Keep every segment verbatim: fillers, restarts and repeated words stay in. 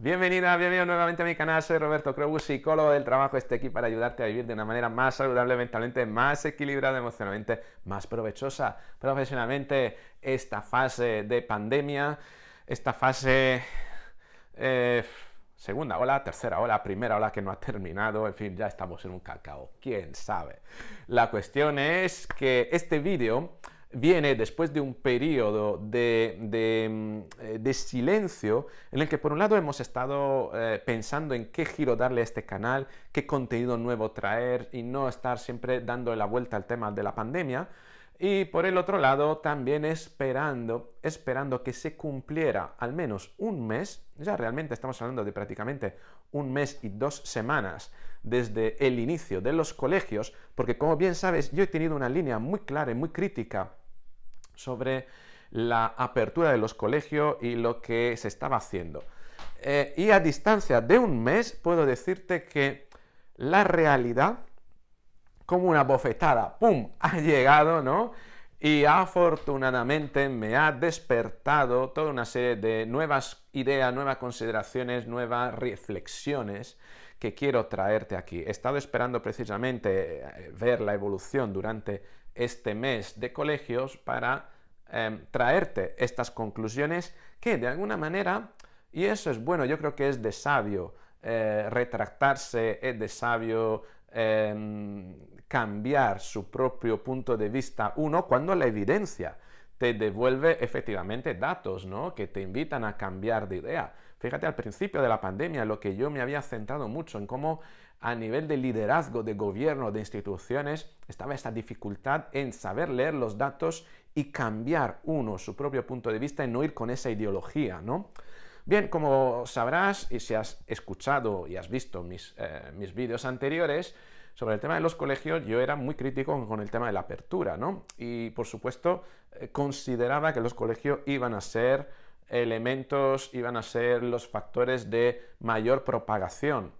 Bienvenida, bienvenido nuevamente a mi canal. Soy Roberto Crobu, psicólogo del trabajo. Estoy aquí para ayudarte a vivir de una manera más saludable mentalmente, más equilibrada emocionalmente, más provechosa profesionalmente esta fase de pandemia, esta fase eh, segunda ola, tercera ola, primera ola que no ha terminado, en fin, ya estamos en un cacao, quién sabe. La cuestión es que este vídeo viene después de un periodo de, de, de silencio en el que por un lado hemos estado eh, pensando en qué giro darle a este canal, qué contenido nuevo traer y no estar siempre dando la vuelta al tema de la pandemia, y por el otro lado también esperando, esperando que se cumpliera al menos un mes, ya realmente estamos hablando de prácticamente un mes y dos semanas desde el inicio de los colegios, porque como bien sabes, yo he tenido una línea muy clara y muy crítica sobre la apertura de los colegios y lo que se estaba haciendo. Eh, y a distancia de un mes puedo decirte que la realidad, como una bofetada, ¡pum!, ha llegado, ¿no? Y afortunadamente me ha despertado toda una serie de nuevas ideas, nuevas consideraciones, nuevas reflexiones que quiero traerte aquí. He estado esperando precisamente ver la evolución durante este mes de colegios para eh, traerte estas conclusiones que de alguna manera, y eso es bueno, yo creo que es de sabio eh, retractarse, es de sabio eh, cambiar su propio punto de vista uno cuando la evidencia te devuelve efectivamente datos, ¿no?, que te invitan a cambiar de idea. Fíjate, al principio de la pandemia lo que yo me había centrado mucho en cómo a nivel de liderazgo, de gobierno, de instituciones, estaba esta dificultad en saber leer los datos y cambiar uno su propio punto de vista y no ir con esa ideología, ¿no? Bien, como sabrás y si has escuchado y has visto mis, eh, mis vídeos anteriores, sobre el tema de los colegios, yo era muy crítico con el tema de la apertura, ¿no? Y, por supuesto, consideraba que los colegios iban a ser elementos, iban a ser los factores de mayor propagación.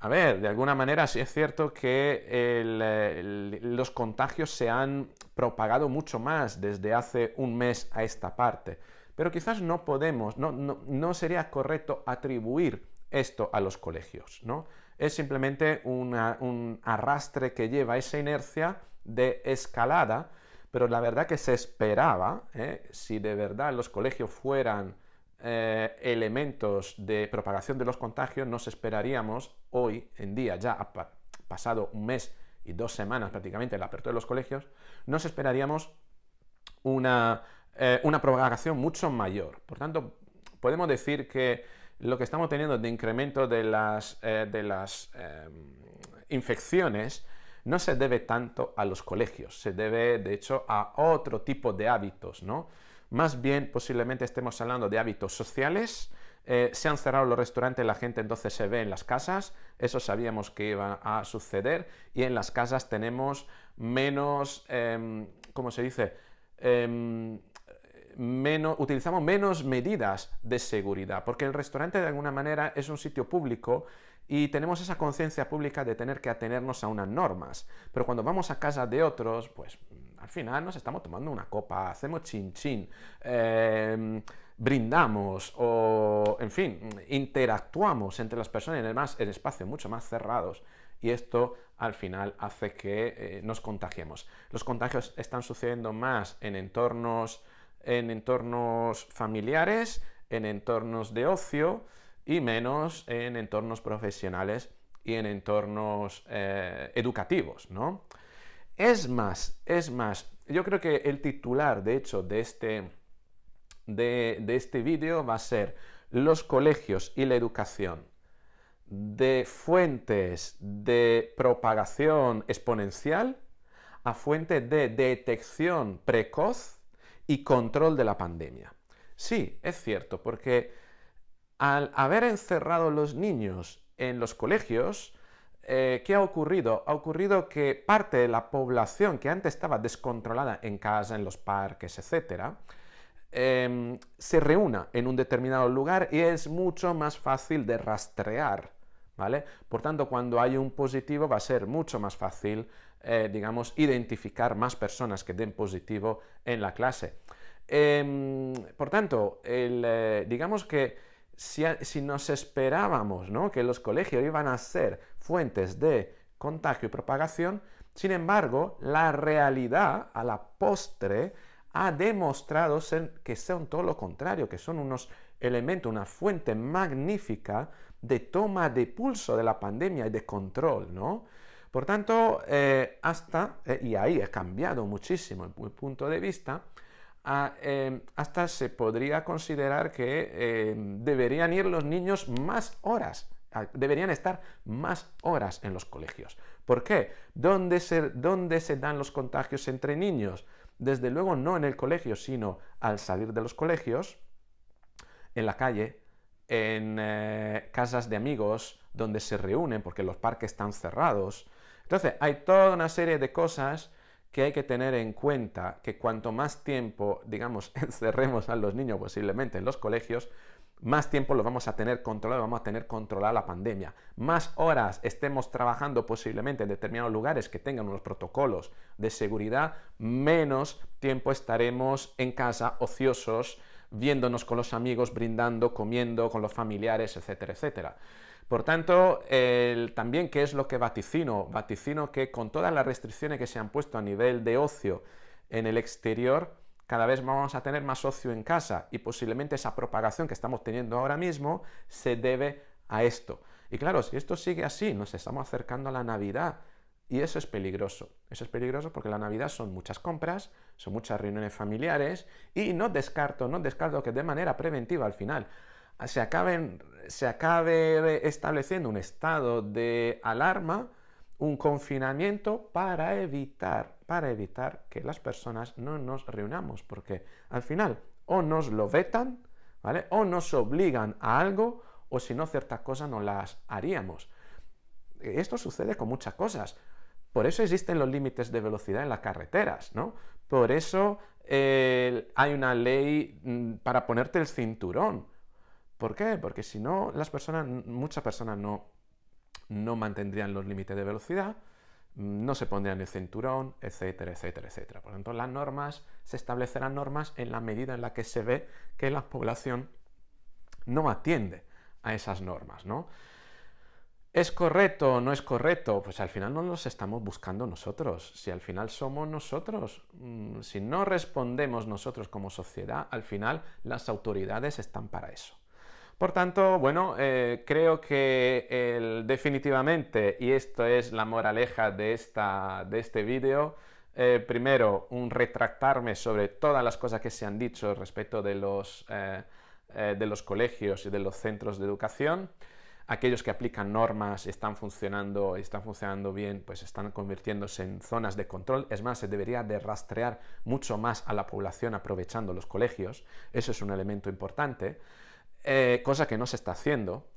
A ver, de alguna manera sí es cierto que el, el, los contagios se han propagado mucho más desde hace un mes a esta parte, pero quizás no podemos, no, no, no sería correcto atribuir esto a los colegios, ¿no? Es simplemente una, un arrastre que lleva esa inercia de escalada, pero la verdad que se esperaba, ¿eh? si de verdad los colegios fueran eh, elementos de propagación de los contagios, nos esperaríamos hoy en día, ya ha pa- pasado un mes y dos semanas prácticamente de la apertura de los colegios, nos esperaríamos una, eh, una propagación mucho mayor. Por tanto, podemos decir que lo que estamos teniendo de incremento de las, eh, de las eh, infecciones no se debe tanto a los colegios, se debe de hecho a otro tipo de hábitos, ¿no? Más bien posiblemente estemos hablando de hábitos sociales, eh, se han cerrado los restaurantes, la gente entonces se ve en las casas, eso sabíamos que iba a suceder, y en las casas tenemos menos, eh, ¿cómo se dice?, eh, Menos, utilizamos menos medidas de seguridad, porque el restaurante de alguna manera es un sitio público y tenemos esa conciencia pública de tener que atenernos a unas normas, pero cuando vamos a casa de otros, pues al final nos estamos tomando una copa, hacemos chin chin, eh, brindamos o, en fin, interactuamos entre las personas en, el más, en espacios mucho más cerrados, y esto al final hace que eh, nos contagiemos. Los contagios están sucediendo más en entornos en entornos familiares, en entornos de ocio y menos en entornos profesionales y en entornos eh, educativos, ¿no? Es más, es más, yo creo que el titular, de hecho, de este, de, de este vídeo va a ser los colegios y la educación de fuentes de propagación exponencial a fuente de detección precoz y control de la pandemia. Sí, es cierto, porque al haber encerrado los niños en los colegios, eh, ¿qué ha ocurrido? Ha ocurrido que parte de la población que antes estaba descontrolada en casa, en los parques, etcétera, eh, se reúna en un determinado lugar y es mucho más fácil de rastrear, ¿vale? Por tanto, cuando hay un positivo va a ser mucho más fácil Eh, digamos, identificar más personas que den positivo en la clase. Eh, por tanto, el, eh, digamos que si, si nos esperábamos, ¿no?, que los colegios iban a ser fuentes de contagio y propagación, sin embargo, la realidad a la postre ha demostrado ser, que son todo lo contrario, que son unos elementos, una fuente magnífica de toma de pulso de la pandemia y de control, ¿no? Por tanto, eh, hasta, eh, y ahí ha cambiado muchísimo el, el punto de vista, a, eh, hasta se podría considerar que eh, deberían ir los niños más horas, deberían estar más horas en los colegios. ¿Por qué? ¿Dónde se, dónde se dan los contagios entre niños? Desde luego no en el colegio, sino al salir de los colegios, en la calle, en eh, casas de amigos, donde se reúnen porque los parques están cerrados. Entonces, hay toda una serie de cosas que hay que tener en cuenta, que cuanto más tiempo, digamos, encerremos a los niños posiblemente en los colegios, más tiempo lo vamos a tener controlado, vamos a tener controlada la pandemia. Más horas estemos trabajando posiblemente en determinados lugares que tengan unos protocolos de seguridad, menos tiempo estaremos en casa, ociosos, viéndonos con los amigos, brindando, comiendo con los familiares, etcétera, etcétera. Por tanto, el, también, ¿qué es lo que vaticino? Vaticino que con todas las restricciones que se han puesto a nivel de ocio en el exterior, cada vez vamos a tener más ocio en casa y posiblemente esa propagación que estamos teniendo ahora mismo se debe a esto. Y claro, si esto sigue así, nos estamos acercando a la Navidad y eso es peligroso. Eso es peligroso porque la Navidad son muchas compras, son muchas reuniones familiares y no descarto, no descarto que de manera preventiva al final se acaben, se acabe estableciendo un estado de alarma, un confinamiento para evitar, para evitar que las personas no nos reunamos, porque al final o nos lo vetan, ¿vale?, o nos obligan a algo, o si no ciertas cosas no las haríamos. Esto sucede con muchas cosas, por eso existen los límites de velocidad en las carreteras, ¿no? Por eso eh, hay una ley para ponerte el cinturón. ¿Por qué? Porque si no, las personas, muchas personas no, no mantendrían los límites de velocidad, no se pondrían el cinturón, etcétera, etcétera, etcétera. Por lo tanto, las normas, se establecerán normas en la medida en la que se ve que la población no atiende a esas normas, ¿no? ¿Es correcto o no es correcto? Pues al final no los estamos buscando nosotros. Si al final somos nosotros, si no respondemos nosotros como sociedad, al final las autoridades están para eso. Por tanto, bueno, eh, creo que el, definitivamente, y esto es la moraleja de, esta, de este vídeo, eh, primero, un retractarme sobre todas las cosas que se han dicho respecto de los, eh, eh, de los colegios y de los centros de educación. Aquellos que aplican normas están funcionando, están funcionando bien, pues están convirtiéndose en zonas de control. Es más, se debería de rastrear mucho más a la población aprovechando los colegios. Eso es un elemento importante, eh, cosa que no se está haciendo.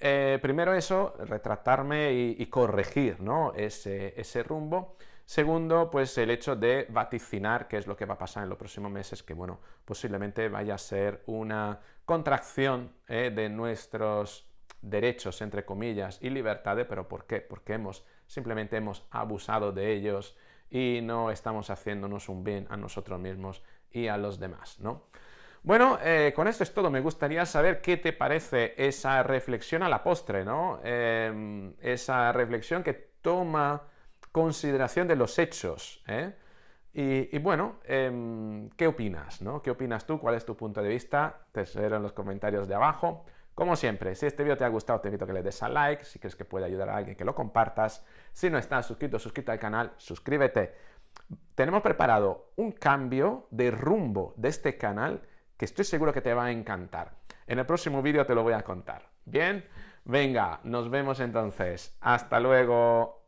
Eh, primero eso, retratarme y, y corregir, ¿no?, ese, ese rumbo. Segundo, pues el hecho de vaticinar qué es lo que va a pasar en los próximos meses, que bueno, posiblemente vaya a ser una contracción eh, de nuestros derechos, entre comillas, y libertades, pero ¿por qué? Porque hemos, simplemente hemos abusado de ellos y no estamos haciéndonos un bien a nosotros mismos y a los demás, ¿no? Bueno, eh, con esto es todo. Me gustaría saber qué te parece esa reflexión a la postre, ¿no? Eh, esa reflexión que toma consideración de los hechos, ¿eh? Y, y bueno, eh, ¿qué opinas, no? ¿Qué opinas tú? ¿Cuál es tu punto de vista? Te espero en los comentarios de abajo. Como siempre, si este vídeo te ha gustado, te invito a que le des a like, si crees que puede ayudar a alguien, que lo compartas. Si no estás suscrito, suscríbete al canal, suscríbete. Tenemos preparado un cambio de rumbo de este canal que estoy seguro que te va a encantar. En el próximo vídeo te lo voy a contar. ¿Bien? Venga, nos vemos entonces. ¡Hasta luego!